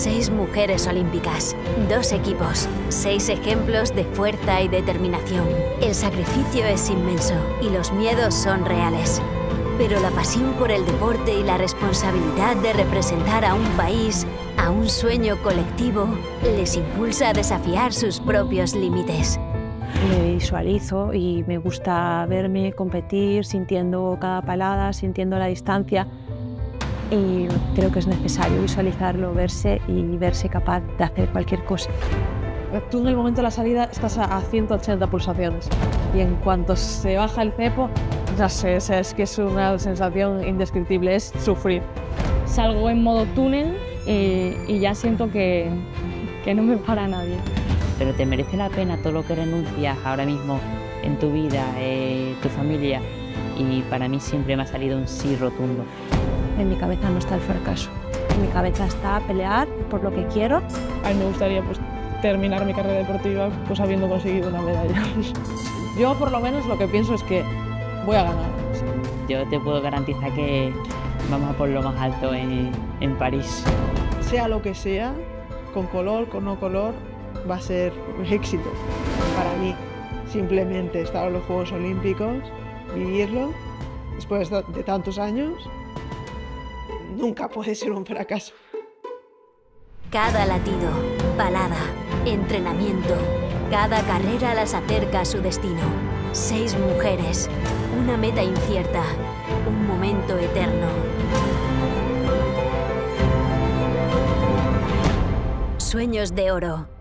6 mujeres olímpicas, 2 equipos, 6 ejemplos de fuerza y determinación. El sacrificio es inmenso y los miedos son reales. Pero la pasión por el deporte y la responsabilidad de representar a un país, a un sueño colectivo, les impulsa a desafiar sus propios límites. Me visualizo y me gusta verme competir, sintiendo cada palada, sintiendo la distancia. Y creo que es necesario visualizarlo, verse y verse capaz de hacer cualquier cosa. Tú en el momento de la salida estás a 180 pulsaciones y en cuanto se baja el cepo, no sé, o sea, es que es una sensación indescriptible, es sufrir. Salgo en modo túnel y ya siento que no me para nadie. Pero te merece la pena todo lo que renuncias ahora mismo en tu vida, tu familia, y para mí siempre me ha salido un sí rotundo. En mi cabeza no está el fracaso, en mi cabeza está pelear por lo que quiero. A mí me gustaría pues, terminar mi carrera deportiva pues, habiendo conseguido una medalla. Yo por lo menos lo que pienso es que voy a ganar. Yo te puedo garantizar que vamos a por lo más alto en París. Sea lo que sea, con color, con no color, va a ser un éxito. Para mí, simplemente estar en los Juegos Olímpicos, vivirlo, después de tantos años, nunca puede ser un fracaso. Cada latido, palada, entrenamiento, cada carrera las acerca a su destino. 6 mujeres, una meta incierta, un momento eterno. Sueños de Oro.